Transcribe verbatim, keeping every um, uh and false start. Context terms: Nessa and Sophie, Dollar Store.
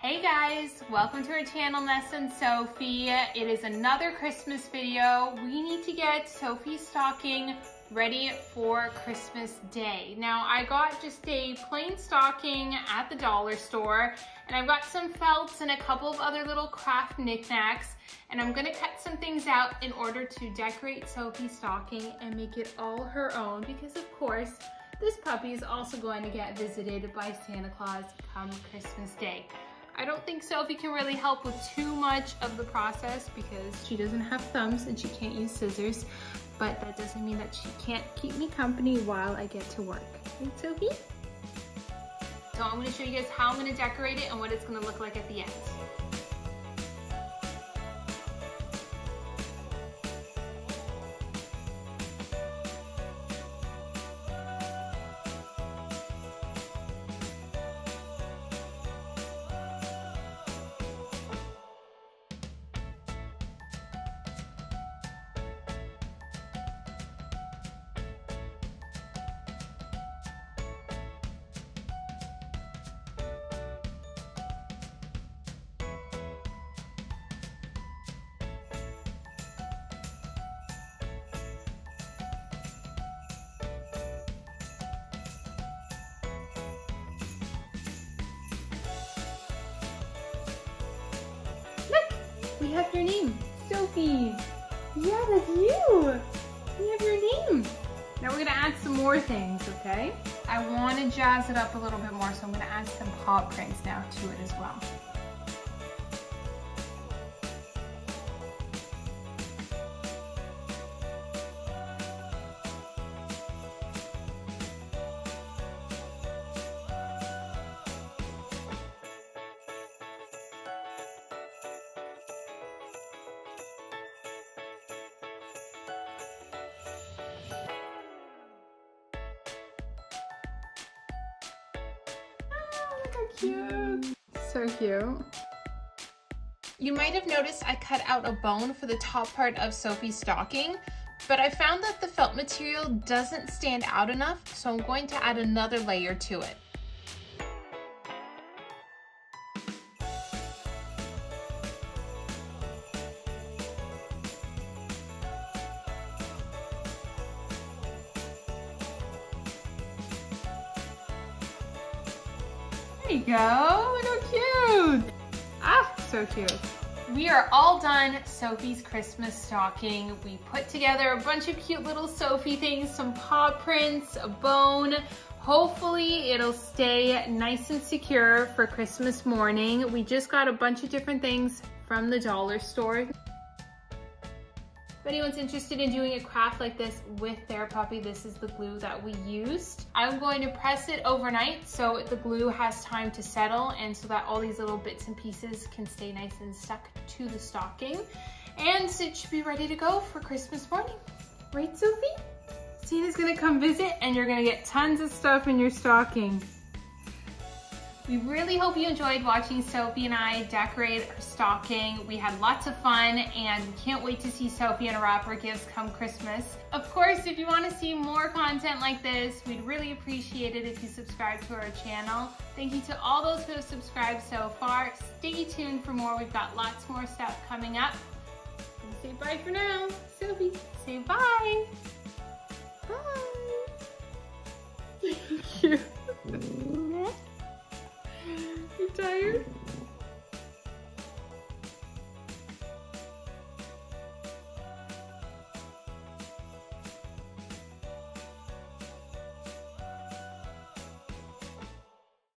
Hey guys, welcome to our channel, Nessa and Sophie. It is another Christmas video. We need to get Sophie's stocking ready for Christmas Day. Now, I got just a plain stocking at the dollar store, and I've got some felts and a couple of other little craft knickknacks, and I'm gonna cut some things out in order to decorate Sophie's stocking and make it all her own because, of course, this puppy is also going to get visited by Santa Claus come Christmas Day. I don't think Sophie can really help with too much of the process because she doesn't have thumbs and she can't use scissors, but that doesn't mean that she can't keep me company while I get to work. Right, Sophie? So I'm gonna show you guys how I'm gonna decorate it and what it's gonna look like at the end. We have your name, Sophie. Yeah, that's you. We have your name. Now we're gonna add some more things, okay? I wanna jazz it up a little bit more, so I'm gonna add some paw prints now to it as well. Cute. So cute. You might have noticed I cut out a bone for the top part of Sophie's stocking, but I found that the felt material doesn't stand out enough, so I'm going to add another layer to it. There you go, look how cute. Ah, so cute. We are all done Sophie's Christmas stocking. We put together a bunch of cute little Sophie things, some paw prints, a bone. Hopefully it'll stay nice and secure for Christmas morning. We just got a bunch of different things from the dollar store. If anyone's interested in doing a craft like this with their puppy, this is the glue that we used. I'm going to press it overnight so the glue has time to settle and so that all these little bits and pieces can stay nice and stuck to the stocking. And it should be ready to go for Christmas morning. Right, Sophie? Santa's gonna come visit and you're gonna get tons of stuff in your stocking. We really hope you enjoyed watching Sophie and I decorate her stocking. We had lots of fun and we can't wait to see Sophie and her wrapper gifts come Christmas. Of course, if you want to see more content like this, we'd really appreciate it if you subscribe to our channel. Thank you to all those who have subscribed so far. Stay tuned for more. We've got lots more stuff coming up. And say bye for now. Sophie, say bye. Bye. Thank you. Tired?